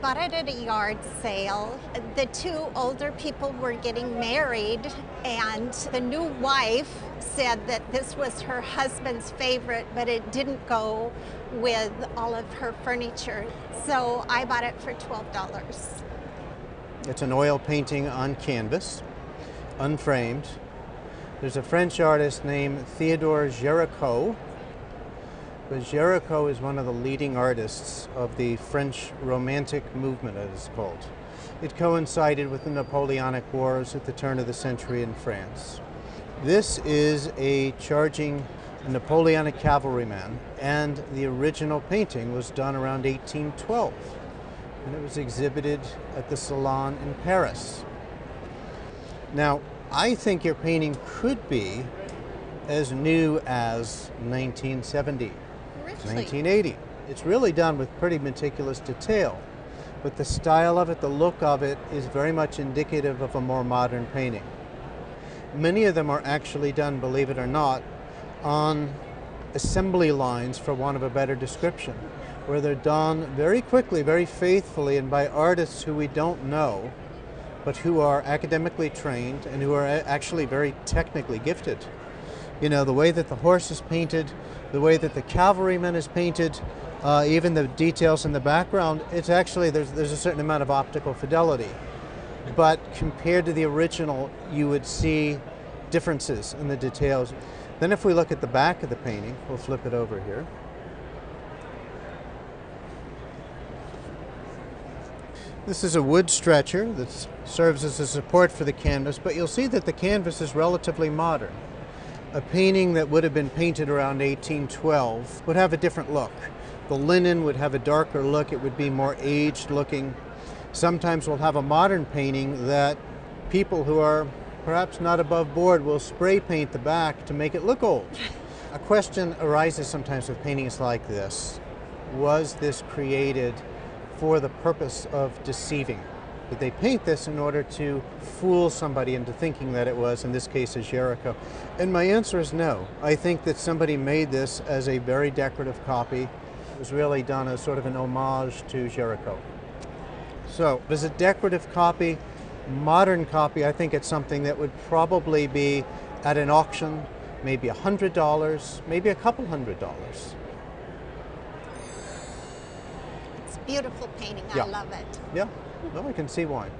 bought it at a yard sale. The two older people were getting married, and the new wife said that this was her husband's favorite, but it didn't go with all of her furniture. So I bought it for $12. It's an oil painting on canvas, unframed. There's a French artist named Théodore Géricault. But Géricault is one of the leading artists of the French Romantic movement, as it's called. It coincided with the Napoleonic Wars at the turn of the century in France. This is a charging Napoleonic cavalryman, and the original painting was done around 1812, and it was exhibited at the Salon in Paris. Now, I think your painting could be as new as 1970, really? 1980. It's really done with pretty meticulous detail, but the style of it, the look of it, is very much indicative of a more modern painting. Many of them are actually done, believe it or not, on assembly lines, for want of a better description, where they're done very quickly, very faithfully, and by artists who we don't know, but who are academically trained and who are actually very technically gifted. You know, the way that the horse is painted, the way that the cavalryman is painted, even the details in the background, it's actually, there's a certain amount of optical fidelity. But compared to the original, you would see differences in the details. Then if we look at the back of the painting, we'll flip it over here. This is a wood stretcher that serves as a support for the canvas, but you'll see that the canvas is relatively modern. A painting that would have been painted around 1812 would have a different look. The linen would have a darker look, it would be more aged looking. Sometimes we'll have a modern painting that people who are perhaps not above board will spray paint the back to make it look old. A question arises sometimes with paintings like this. Was this created for the purpose of deceiving? Did they paint this in order to fool somebody into thinking that it was, in this case, a Géricault? And my answer is no. I think that somebody made this as a very decorative copy. It was really done as sort of an homage to Géricault. So, as a decorative copy, modern copy, I think it's something that would probably be at an auction, maybe $100, maybe a couple $100. Beautiful painting, yeah. I love it. Yeah, well, I can see why.